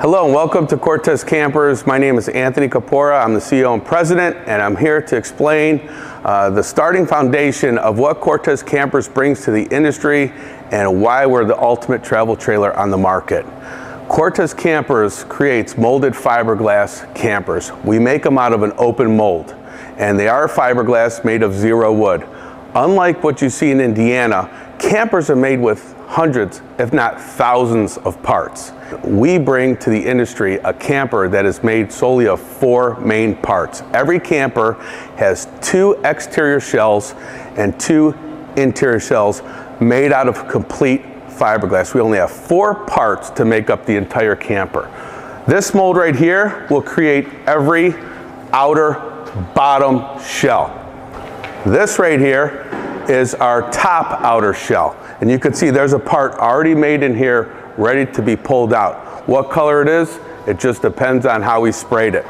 Hello and welcome to Cortes Campers. My name is Anthony Capora. I'm the CEO and president, and I'm here to explain the starting foundation of what Cortes Campers brings to the industry and why we're the ultimate travel trailer on the market. Cortes Campers creates molded fiberglass campers. We make them out of an open mold, and they are fiberglass made of zero wood. Unlike what you see in Indiana, campers are made with hundreds, if not thousands, of parts. We bring to the industry a camper that is made solely of four main parts. Every camper has two exterior shells and two interior shells made out of complete fiberglass. We only have four parts to make up the entire camper. This mold right here will create every outer bottom shell. This right here is our top outer shell, and you can see there's a part already made in here ready to be pulled out. What color it is, it just depends on how we sprayed it.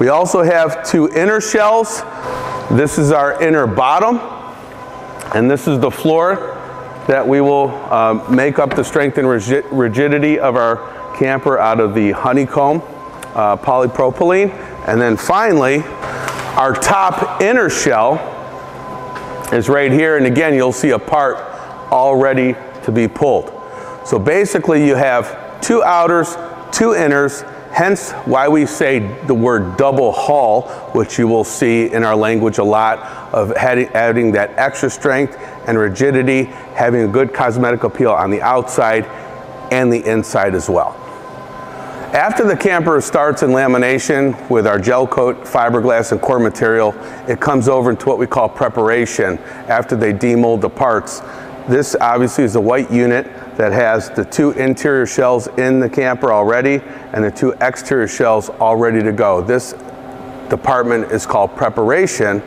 We also have two inner shells. This is our inner bottom, and this is the floor that we will make up the strength and rigidity of our camper out of the honeycomb polypropylene. And then finally, our top inner shell is right here, and again you'll see a part already to be pulled. So basically you have two outers, two inners, hence why we say the word double haul, which you will see in our language a lot, of adding that extra strength and rigidity, having a good cosmetic appeal on the outside and the inside as well. After the camper starts in lamination with our gel coat, fiberglass, and core material, it comes over into what we call preparation after they demold the parts. This obviously is a white unit that has the two interior shells in the camper already and the two exterior shells all ready to go. This department is called preparation,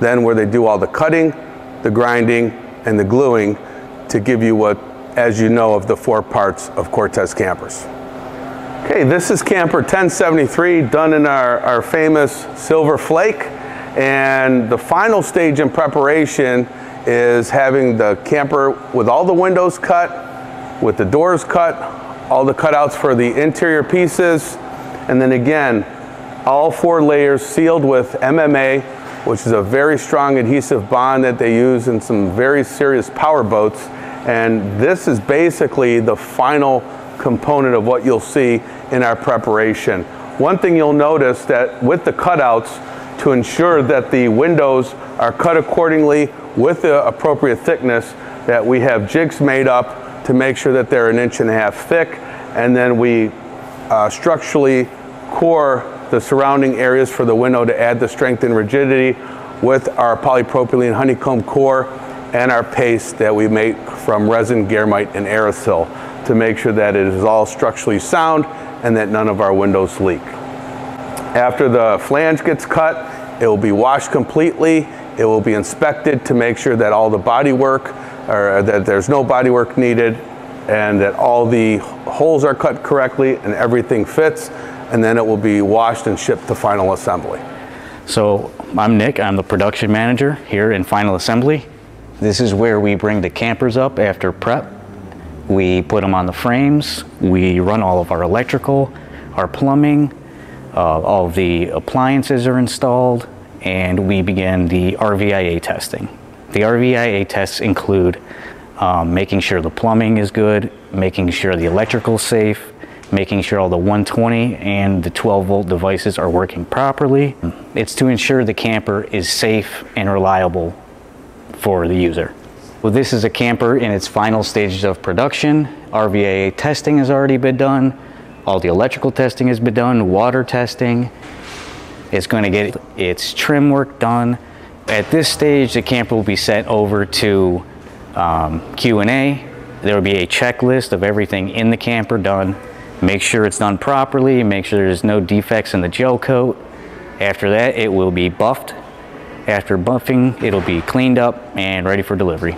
then where they do all the cutting, the grinding, and the gluing to give you what, as you know, of the four parts of Cortes Campers. Okay, this is camper 1073 done in our famous silver flake, and the final stage in preparation is having the camper with all the windows cut, with the doors cut, all the cutouts for the interior pieces, and then again all four layers sealed with MMA, which is a very strong adhesive bond that they use in some very serious power boats. And this is basically the final component of what you'll see in our preparation. One thing you'll notice that with the cutouts, to ensure that the windows are cut accordingly with the appropriate thickness, that we have jigs made up to make sure that they're 1.5 inches thick, and then we structurally core the surrounding areas for the window to add the strength and rigidity with our polypropylene honeycomb core and our paste that we make from resin, garmite, and aerosol, to make sure that it is all structurally sound and that none of our windows leak. After the flange gets cut, it will be washed completely. It will be inspected to make sure that all the bodywork, or that there's no bodywork needed, and that all the holes are cut correctly and everything fits, and then it will be washed and shipped to final assembly. So I'm Nick, I'm the production manager here in final assembly. This is where we bring the campers up after prep. We put them on the frames, we run all of our electrical, our plumbing, all of the appliances are installed, and we begin the RVIA testing. The RVIA tests include making sure the plumbing is good, making sure the electrical is safe, making sure all the 120 and the 12-volt devices are working properly. It's to ensure the camper is safe and reliable for the user. Well, this is a camper in its final stages of production. RVIA testing has already been done. All the electrical testing has been done, water testing. It's going to get its trim work done. At this stage, the camper will be sent over to Q&A. There will be a checklist of everything in the camper done. Make sure it's done properly, make sure there's no defects in the gel coat. After that, it will be buffed. After buffing, it'll be cleaned up and ready for delivery.